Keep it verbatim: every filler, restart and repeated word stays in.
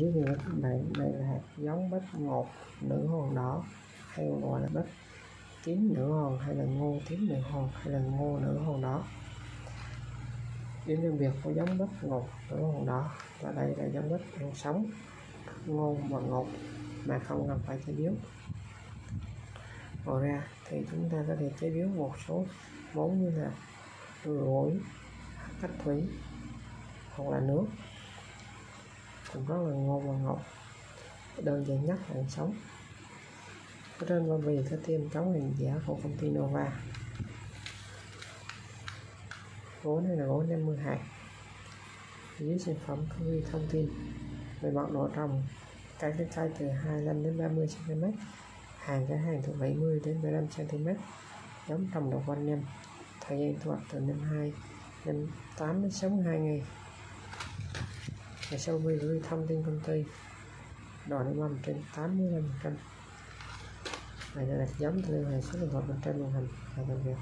dưới nữa. Đây, đây là hạt giống bắp ngọt nữ hoàng đỏ, hay còn gọi là bắp tím nữ hoàng, hay là ngô tím nữ hoàng, hay là ngô nữ hoàng đỏ. Điểm riêng biệt của giống bắp ngọt nữ hoàng đỏ là đây là giống bắp ăn sống, ngô và ngọt mà không cần phải chế biến. Ngoài ra thì chúng ta có thể chế biến một số món như là rưỡi, cách thủy hoặc là nước, cũng rất là ngon và ngọt. Đơn giản nhất là ăn sống. Ở trên bao bì có tem chống hàng giả của công ty Nova. Gói này là gói năm mươi hạt. Dưới sản phẩm có ghi thông tin về mặt độ trồng, cây cái cây từ hai mươi lăm đến ba mươi xăng ti mét, hàng cái hàng từ bảy mươi đến bảy mươi lăm xăng ti mét, giống trồng đậu quanh năm, thời gian thu hoạch từ năm mươi hai, năm mươi tám đến sáu mươi hai ngày. Và sau khi gửi thông tin công ty, độ nảy mầm trên tám mươi lăm phần trăm. Đây là giống, liên hệ số điện thoại trên màn hình. Và tạm biệt.